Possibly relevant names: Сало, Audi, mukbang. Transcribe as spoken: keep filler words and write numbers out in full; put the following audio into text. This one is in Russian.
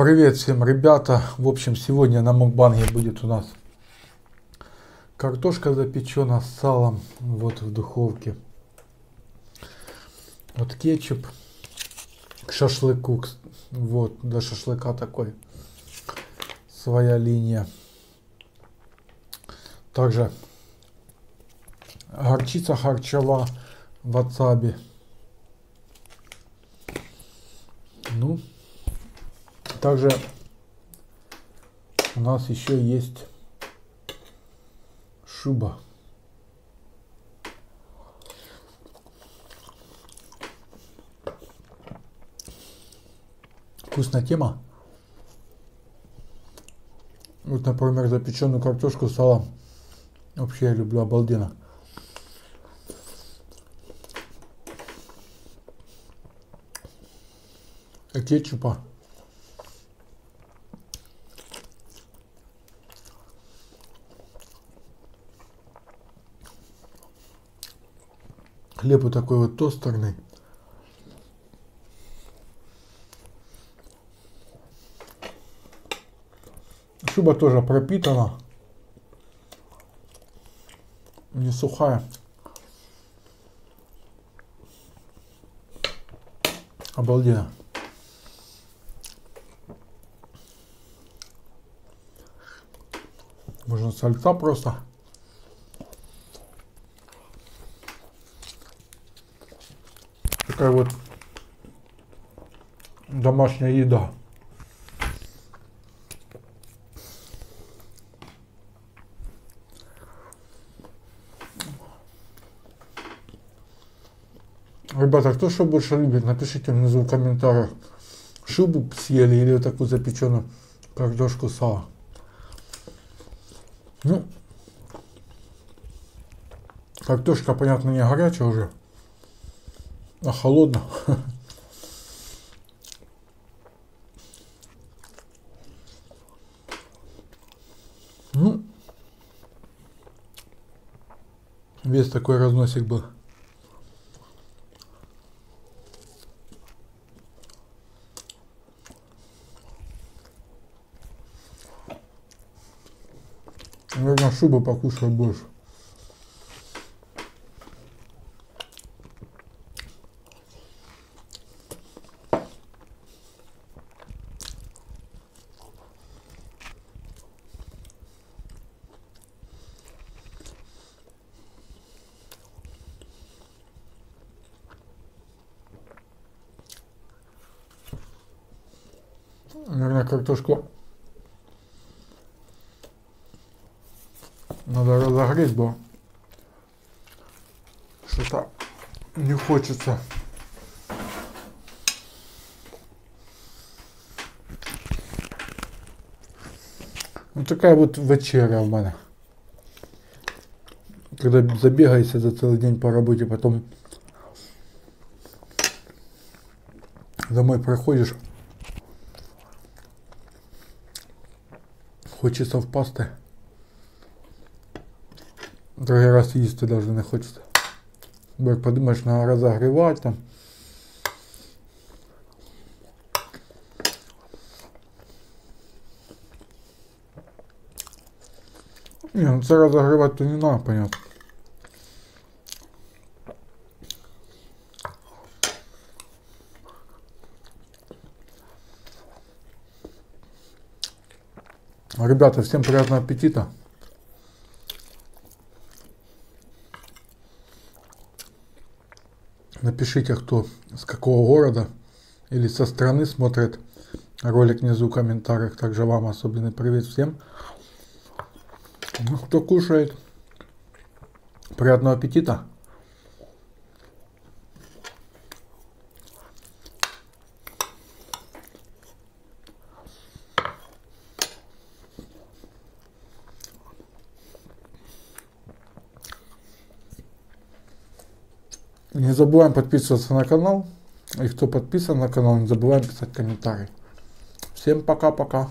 Привет всем, ребята! В общем, сегодня на мукбанге будет у нас картошка запечена с салом, вот в духовке. Вот кетчуп к шашлыку, вот до шашлыка такой своя линия. Также горчица харчова, васаби. Ну, также у нас еще есть шуба. Вкусная тема. Вот, например, запеченную картошку с салом. Вообще я люблю обалденно. И кетчупа. Хлеб вот такой вот тостерный. Шуба тоже пропитана, не сухая, обалденно. Можно сальца просто. Такая вот домашняя еда. Ребята, кто что больше любит, напишите внизу в комментариях. Шубу съели или вот такую запеченную картошку сала. Ну, картошка, понятно, не горячая уже, а холодно. Ну, весь такой разносик был. Наверное, шубу покушаю больше. Наверное, картошку надо разогреть, бо что-то не хочется. Вот такая вот вечеря у меня. Когда забегаешься за целый день по работе, потом домой приходишь, хочется в пасты. Другой раз есть, ты даже не хочется. Подумаешь, надо разогревать там. Не, ну це разогревать-то не надо, понятно. Ребята, всем приятного аппетита. Напишите, кто с какого города или со страны смотрит ролик внизу в комментариях. Также вам особенный привет всем. Кто кушает, приятного аппетита. Не забываем подписываться на канал, и кто подписан на канал, не забываем писать комментарии. Всем пока-пока.